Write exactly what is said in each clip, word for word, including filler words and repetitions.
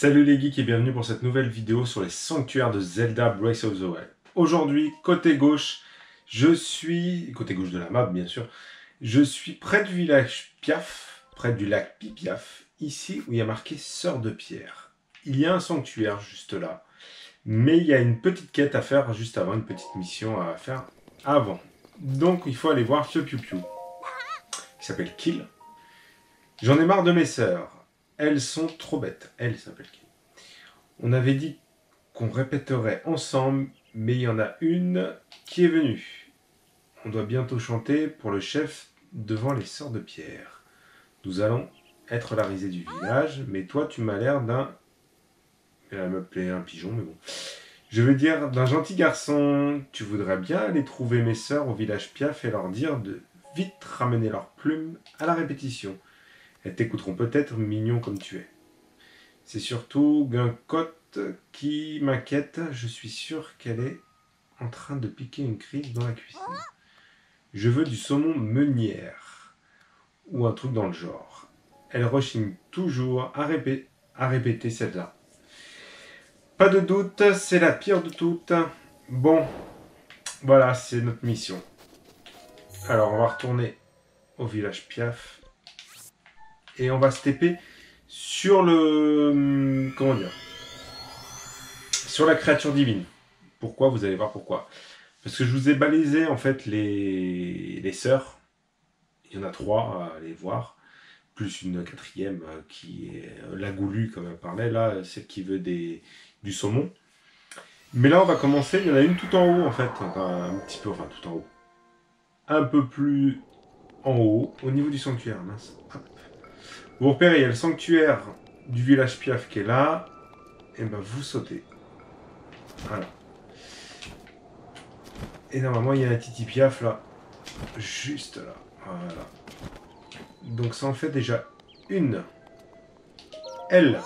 Salut les geeks et bienvenue pour cette nouvelle vidéo sur les sanctuaires de Zelda Breath of the Wild. Aujourd'hui, côté gauche, je suis... côté gauche de la map, bien sûr. Je suis près du village Piaf, près du lac Pipiaf, ici où il y a marqué Sœurs de Pierre. Il y a un sanctuaire juste là, mais il y a une petite quête à faire juste avant, une petite mission à faire avant. Donc il faut aller voir ce piou-piou, qui s'appelle Kill. J'en ai marre de mes sœurs. Elles sont trop bêtes. Elles s'appellent qui? On avait dit qu'on répéterait ensemble, mais il y en a une qui est venue. On doit bientôt chanter pour le chef devant les sœurs de pierre. Nous allons être la risée du village, mais toi tu m'as l'air d'un... Elle m'appelait un pigeon, mais bon. Je veux dire d'un gentil garçon. Tu voudrais bien aller trouver mes sœurs au village Piaf et leur dire de vite ramener leurs plumes à la répétition. Elles t'écouteront peut-être, mignon comme tu es. C'est surtout Guncotte qui m'inquiète. Je suis sûr qu'elle est en train de piquer une crise dans la cuisine. Je veux du saumon meunière, ou un truc dans le genre. Elle rechigne toujours à, répé à répéter celle-là. Pas de doute, c'est la pire de toutes. Bon, voilà, c'est notre mission. Alors, on va retourner au village Piaf. Et on va se taper sur le... Comment dire ? Sur la créature divine. Pourquoi ? Vous allez voir pourquoi. Parce que je vous ai balisé en fait les, les sœurs. Il y en a trois à aller voir. Plus une quatrième qui est la goulue, comme elle parlait là, celle qui veut des, du saumon. Mais là on va commencer, il y en a une tout en haut en fait. Enfin, un petit peu, enfin tout en haut. Un peu plus en haut, au niveau du sanctuaire. Mince. Hop. Vous repérez, il y a le sanctuaire du village Piaf qui est là. Et ben vous sautez. Voilà. Et normalement, il y a un Titi Piaf là. Juste là. Voilà. Donc ça en fait déjà une. Elle.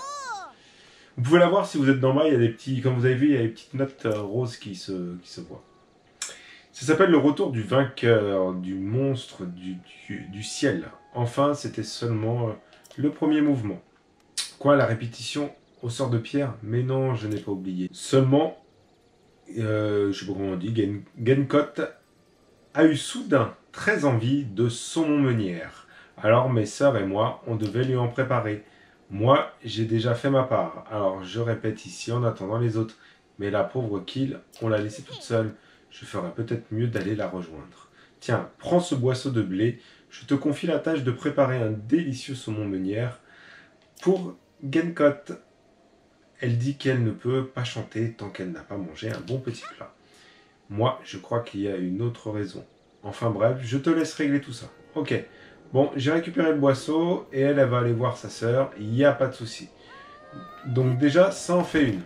Vous pouvez la voir si vous êtes d'en bas. Il y a des petits. Comme vous avez vu, il y a des petites notes roses qui se, qui se voient. Ça s'appelle le retour du vainqueur, du monstre, du, du, du ciel. Enfin, c'était seulement le premier mouvement. Quoi, la répétition aux sœurs de pierre? Mais non, je n'ai pas oublié. Seulement, euh, je sais pas comment on dit, Guncotte a eu soudain très envie de saumon meunière. Alors mes sœurs et moi, on devait lui en préparer. Moi, j'ai déjà fait ma part. Alors je répète ici en attendant les autres. Mais la pauvre Kill, on l'a laissée toute seule. Je ferais peut-être mieux d'aller la rejoindre. Tiens, prends ce boisseau de blé. Je te confie la tâche de préparer un délicieux saumon meunière pour Guncotte. Elle dit qu'elle ne peut pas chanter tant qu'elle n'a pas mangé un bon petit plat. Moi, je crois qu'il y a une autre raison. Enfin bref, je te laisse régler tout ça. Ok, bon, j'ai récupéré le boisseau et elle, elle va aller voir sa sœur. Il n'y a pas de souci. Donc déjà, ça en fait une.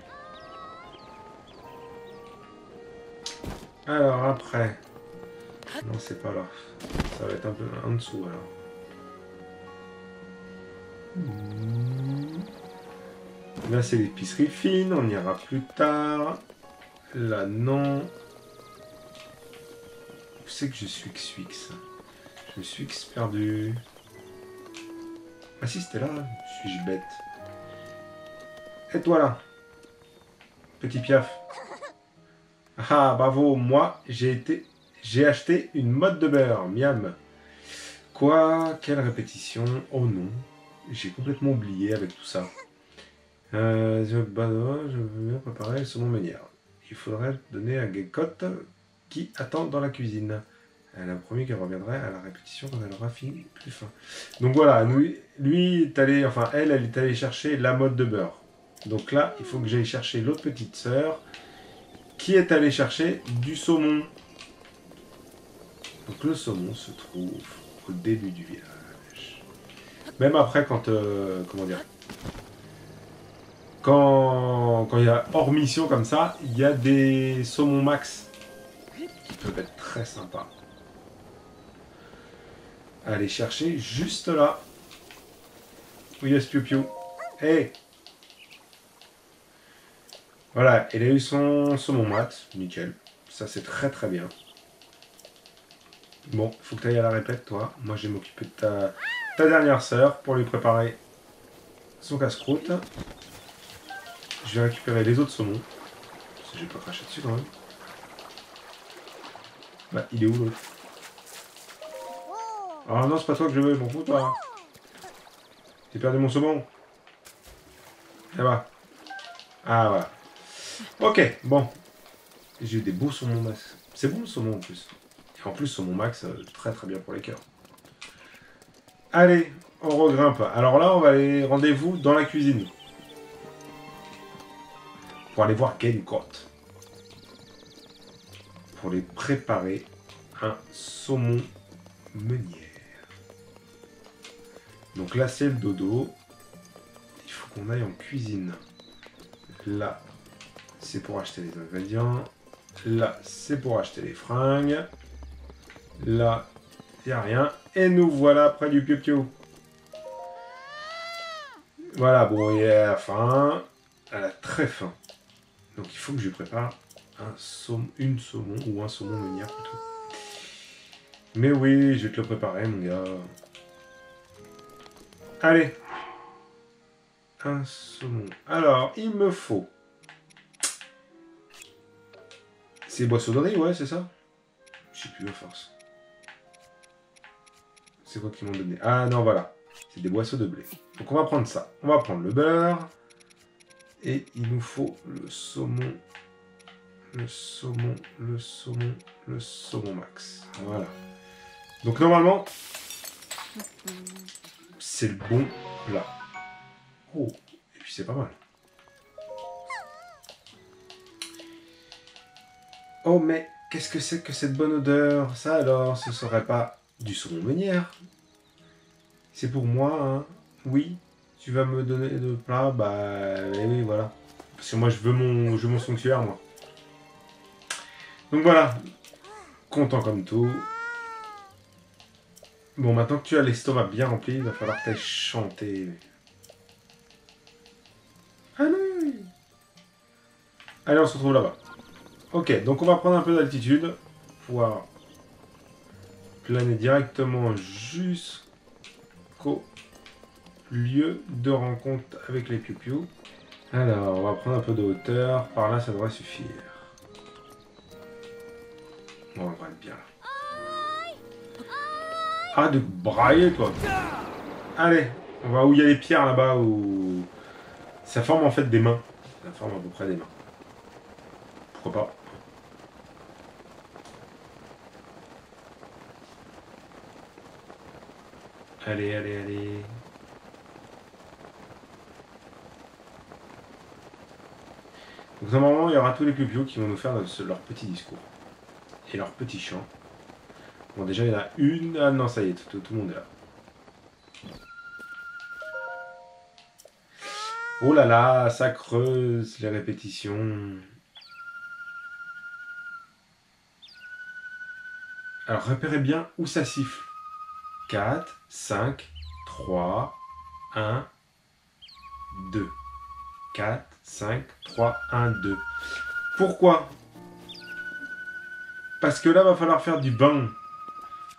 Alors après... Non, c'est pas là. Ça va être un peu en dessous, alors. Là, c'est l'épicerie fine. On ira plus tard. Là, non. Où c'est que je suis que suis que ça? Je me suis que perdu. Ah si, c'était là. Suis-je bête? Et toi, là? Petit Piaf. Ah, bravo. Moi, j'ai été... J'ai acheté une mode de beurre, miam. Quoi? Quelle répétition? Oh non, j'ai complètement oublié avec tout ça. Euh, je, bah, je vais préparer le saumon meunière. Il faudrait donner à Guncotte qui attend dans la cuisine. Elle a promis qu'elle reviendrait à la répétition quand elle aura fini plus fin. Donc voilà, lui, lui est allé, enfin elle, elle est allée chercher la mode de beurre. Donc là, il faut que j'aille chercher l'autre petite sœur qui est allée chercher du saumon. Donc le saumon se trouve au début du village. Même après quand... Euh, comment dire Quand quand il y a hors mission comme ça, il y a des saumons max qui peuvent être très sympas. Allez chercher juste là. Où il y a ce piou-piou. Hey. Voilà, elle a eu son saumon max. Nickel. Ça c'est très très bien. Bon, il faut que tu ailles à la répète, toi. Moi, je vais m'occuper de ta, ta dernière sœur pour lui préparer son casse-croûte. Je vais récupérer les autres saumons. Si j'ai pas craché dessus quand même. Bah, il est où l'autre? Ah non, c'est pas toi que je veux, m'en fous toi. J'ai perdu mon saumon. Là-bas. Ah voilà. Ok, bon. J'ai eu des beaux saumons max. C'est bon le saumon en plus. Et en plus, saumon max, très très bien pour les cœurs. Allez, on regrimpe. Alors là, on va aller rendez-vous dans la cuisine. Pour aller voir qu'il y a une grotte. Pour les préparer un saumon meunière. Donc là, c'est le dodo. Il faut qu'on aille en cuisine. Là, c'est pour acheter les ingrédients. Là, c'est pour acheter les fringues. Là, il n'y a rien. Et nous voilà près du piou-piou. Voilà, bon, elle a faim. Elle a très faim. Donc il faut que je prépare un saumon, une saumon ou un saumon meunière plutôt. Mais oui, je vais te le préparer, mon gars. Allez. Un saumon. Alors, il me faut... C'est boissonnerie, ouais, c'est ça? Je sais plus à force. C'est quoi qu'ils m'ont donné? Ah non, voilà. C'est des boisseaux de blé. Donc on va prendre ça. On va prendre le beurre. Et il nous faut le saumon. Le saumon, le saumon, le saumon max. Voilà. Donc normalement, c'est le bon plat. Oh, et puis c'est pas mal. Oh mais, qu'est-ce que c'est que cette bonne odeur? Ça alors, ce serait pas du saumon meunière? C'est pour moi, hein? Oui, tu vas me donner le plat? Bah, oui, voilà. Parce que moi, je veux mon, je veux mon sanctuaire, moi. Donc voilà, content comme tout. Bon, maintenant que tu as l'estomac bien rempli, il va falloir que tu ailles chanter. Allez! Allez, on se retrouve là-bas. Ok, donc on va prendre un peu d'altitude. Pouvoir planer directement jusqu'au lieu de rencontre avec les piou-piou. Alors, on va prendre un peu de hauteur. Par là, ça devrait suffire. Bon, on va être bien là. Ah, de brailler, toi. Allez, on va où il y a les pierres là-bas, où ça forme en fait des mains. Ça forme à peu près des mains. Pourquoi pas? Allez, allez, allez. Donc normalement, il y aura tous les piou-piou qui vont nous faire leur petit discours. Et leur petit chant. Bon, déjà, il y en a une... Ah non, ça y est, tout, tout, tout le monde est là. Oh là là, ça creuse les répétitions. Alors, repérez bien où ça siffle. quatre, cinq, trois, un, deux. quatre, cinq, trois, un, deux. Pourquoi ? Parce que là, va falloir faire du bain.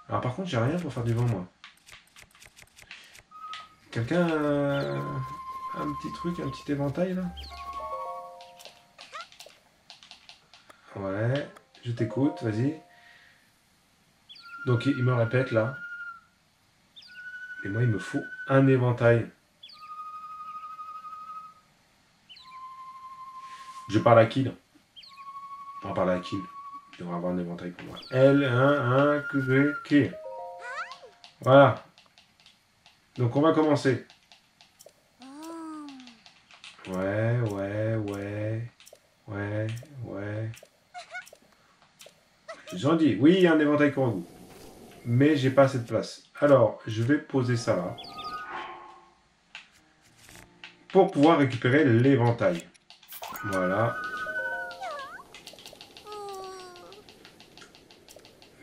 Alors, par contre, j'ai rien pour faire du bain, moi. Quelqu'un a euh, un petit truc, un petit éventail, là? Ouais, je t'écoute, vas-y. Donc, il me répète, là. Et moi, il me faut un éventail. Je parle à qui, là? On parle à qui, là? Il devrait avoir un éventail pour moi. L un, un, Q, Q. Voilà. Donc on va commencer. Ouais, ouais, ouais. Ouais, ouais. J'en dis, oui, il y a un éventail pour vous. Mais j'ai pas assez de place. Alors, je vais poser ça là. Pour pouvoir récupérer l'éventail. Voilà.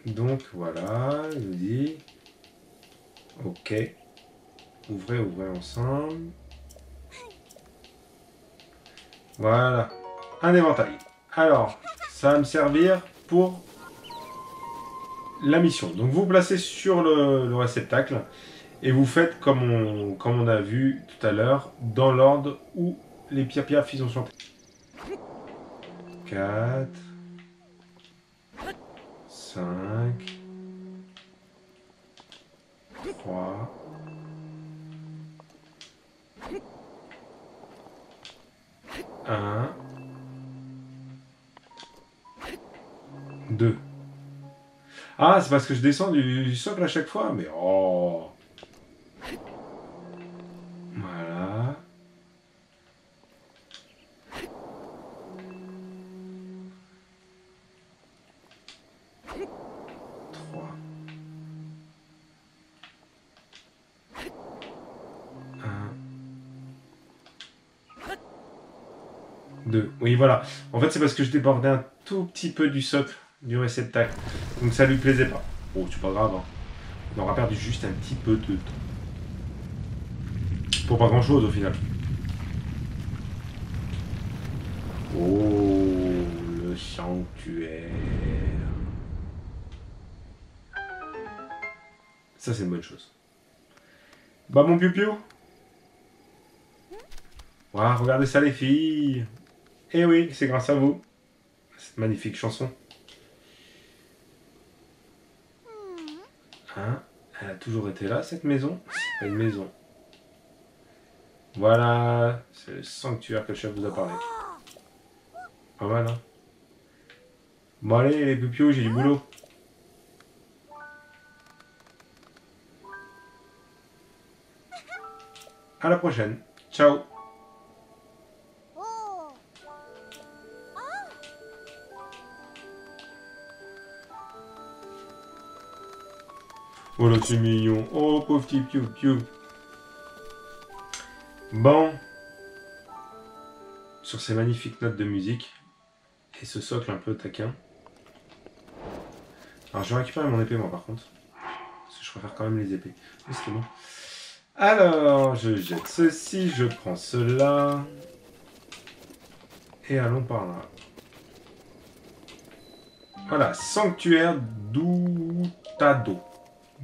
Donc voilà, je vous dis, ok, ouvrez, ouvrez ensemble, voilà, un éventail. Alors, ça va me servir pour la mission. Donc vous placez sur le, le réceptacle et vous faites comme on, comme on a vu tout à l'heure, dans l'ordre où les pierres pierres ils ont chanté. quatre, cinq, trois, un, deux. Ah, c'est parce que je descends du, du socle à chaque fois, mais oh. Voilà. trois. un. deux. Oui, voilà. En fait, c'est parce que je débordais un tout petit peu du socle du réceptacle. Donc ça lui plaisait pas. Oh, c'est pas grave, hein. On aura perdu juste un petit peu de temps. Pour pas grand chose au final. Oh, le sanctuaire. Ça, c'est une bonne chose. Bah, mon piou-piou. Waouh, regardez ça, les filles. Eh oui, c'est grâce à vous. Cette magnifique chanson. Hein, elle a toujours été là, cette maison. C'est pas une maison. Voilà, c'est le sanctuaire que le chef vous a parlé. Pas mal, hein. Bon, allez, les pupios, j'ai du boulot. À la prochaine. Ciao. Oh là, c'est mignon. Oh, pauvre petit piou piou. Bon. Sur ces magnifiques notes de musique et ce socle un peu taquin. Alors, je vais récupérer mon épée, moi, par contre. Parce que je préfère quand même les épées. Mais c'est bon. Alors, je jette ceci, je prends cela. Et allons par là. Voilà, sanctuaire d'Uuta'Do.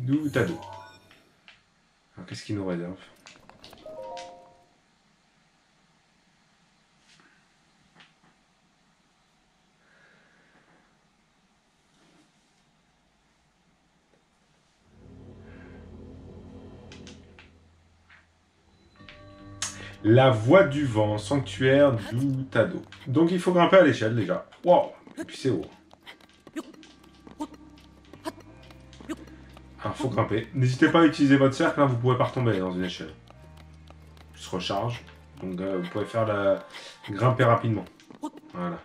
Uuta'Do. Alors, qu'est-ce qu'il nous réserve? La voie du vent, sanctuaire d'Uuta'Do. Donc, il faut grimper à l'échelle, déjà. Waouh! Et puis, c'est haut. Alors, faut grimper. N'hésitez pas à utiliser votre cercle, hein, vous pouvez pas retomber dans une échelle. Je se recharge, donc euh, vous pouvez faire la... grimper rapidement. Voilà.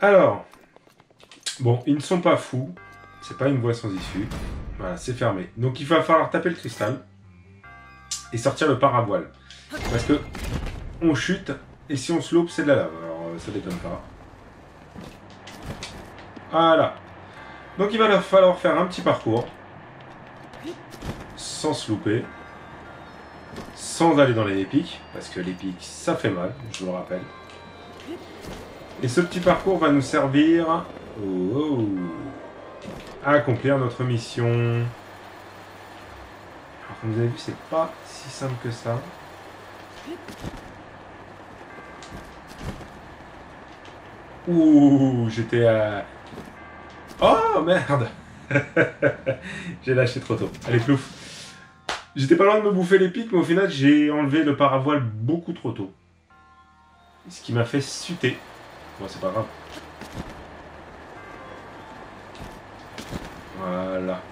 Alors, bon, ils ne sont pas fous. C'est pas une voie sans issue. Voilà, c'est fermé. Donc il va falloir taper le cristal et sortir le paravoile. Parce que on chute et si on se loupe, c'est de la lave. Alors, ça déconne pas. Voilà. Donc il va leur falloir faire un petit parcours. Sans se louper. Sans aller dans les pics. Parce que les pics, ça fait mal, je vous le rappelle. Et ce petit parcours va nous servir oh, oh, à accomplir notre mission. Alors, comme vous avez vu, c'est pas si simple que ça. Ouh, j'étais à... Oh, merde. J'ai lâché trop tôt. Allez, plouf. J'étais pas loin de me bouffer les pics, mais au final, j'ai enlevé le paravoile beaucoup trop tôt. Ce qui m'a fait suter. Bon, c'est pas grave. Voilà.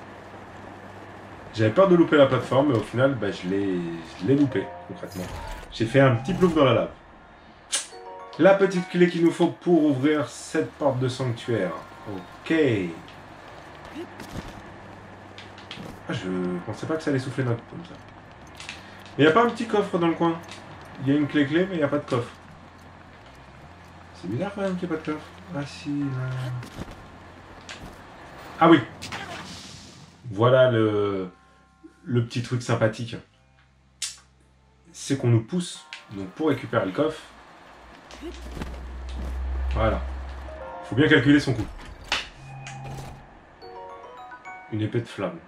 J'avais peur de louper la plateforme, mais au final, bah, je l'ai loupé, concrètement. J'ai fait un petit plouf dans la lave. La petite clé qu'il nous faut pour ouvrir cette porte de sanctuaire. Ok. Ah, je pensais pas que ça allait souffler d'un coup comme ça. Il n'y a pas un petit coffre dans le coin. Il y a une clé-clé, mais il n'y a pas de coffre. C'est bizarre quand même qu'il n'y ait pas de coffre. Ah si, là... Ah oui. Voilà le, le petit truc sympathique. C'est qu'on nous pousse. Donc pour récupérer le coffre... Voilà. Faut bien calculer son coût. Une épée de flamme.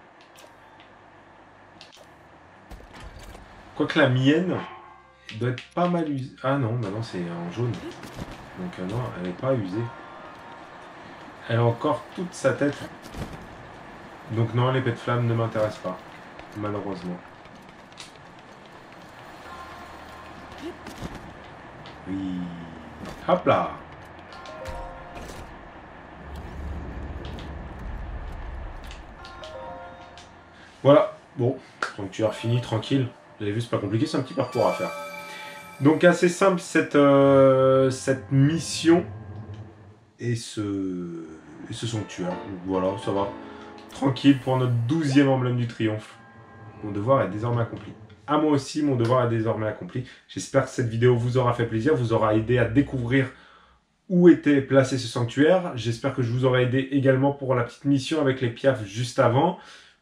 Quoique la mienne doit être pas mal usée. Ah non, maintenant c'est en jaune. Donc euh, non, elle n'est pas usée. Elle a encore toute sa tête. Donc non, l'épée de flamme ne m'intéresse pas. Malheureusement. Oui. Hop là. Voilà. Bon. Donc tu as fini tranquille. Vous avez vu, c'est pas compliqué, c'est un petit parcours à faire. Donc assez simple cette, euh, cette mission et ce, et ce sanctuaire. Donc, voilà, ça va. Tranquille pour notre douzième emblème du triomphe. Mon devoir est désormais accompli. À moi aussi, mon devoir est désormais accompli. J'espère que cette vidéo vous aura fait plaisir, vous aura aidé à découvrir où était placé ce sanctuaire. J'espère que je vous aurai aidé également pour la petite mission avec les piafs juste avant.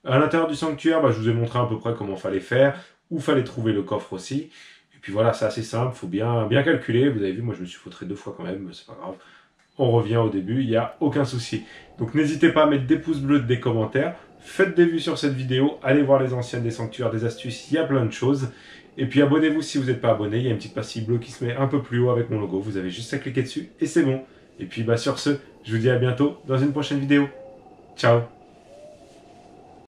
À l'intérieur du sanctuaire, bah, je vous ai montré à peu près comment fallait faire, où fallait trouver le coffre aussi. Et puis voilà, c'est assez simple, il faut bien, bien calculer. Vous avez vu, moi je me suis foutré deux fois quand même, mais c'est pas grave. On revient au début, il n'y a aucun souci. Donc n'hésitez pas à mettre des pouces bleus, des commentaires. Faites des vues sur cette vidéo, allez voir les anciennes, des sanctuaires, des astuces, il y a plein de choses. Et puis abonnez-vous si vous n'êtes pas abonné, il y a une petite pastille bleue qui se met un peu plus haut avec mon logo. Vous avez juste à cliquer dessus et c'est bon. Et puis bah sur ce, je vous dis à bientôt dans une prochaine vidéo. Ciao!